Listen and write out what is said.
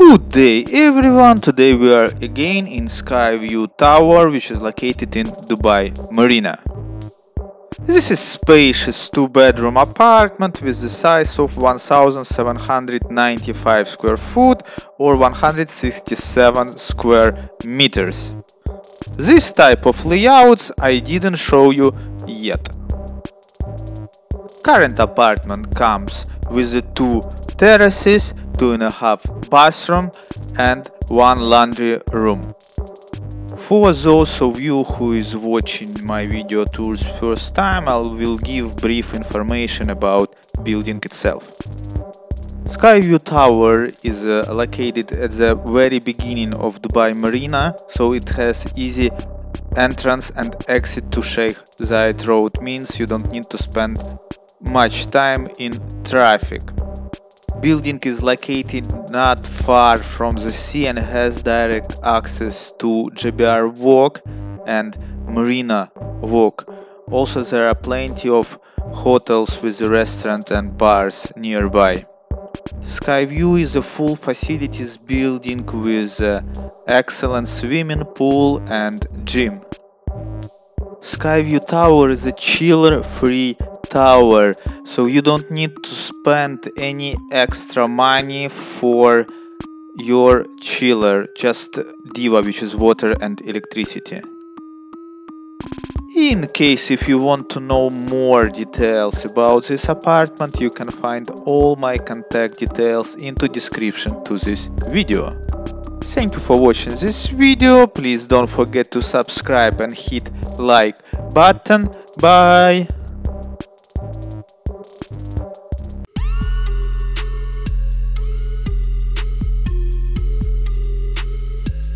Good day everyone, today we are again in Skyview Tower, which is located in Dubai Marina. This is spacious 2-bedroom apartment with the size of 1795 square foot or 167 square meters. This type of layouts I didn't show you yet. Current apartment comes with the 2 terraces, 2.5 bathroom and 1 laundry room. For those of you who is watching my video tours first time, I will give brief information about building itself. Skyview Tower is located at the very beginning of Dubai Marina, so it has easy entrance and exit to Sheikh Zayed Road, means you don't need to spend much time in traffic. Building is located not far from the sea and has direct access to JBR Walk and Marina Walk. Also, there are plenty of hotels with restaurants and bars nearby. Skyview is a full facilities building with excellent swimming pool and gym. Skyview Tower is a chiller-free tower, so you don't need to spend any extra money for your chiller, just DIVA, which is water and electricity. In case if you want to know more details about this apartment, you can find all my contact details in the description to this video. Thank you for watching this video. Please don't forget to subscribe and hit like button. Bye.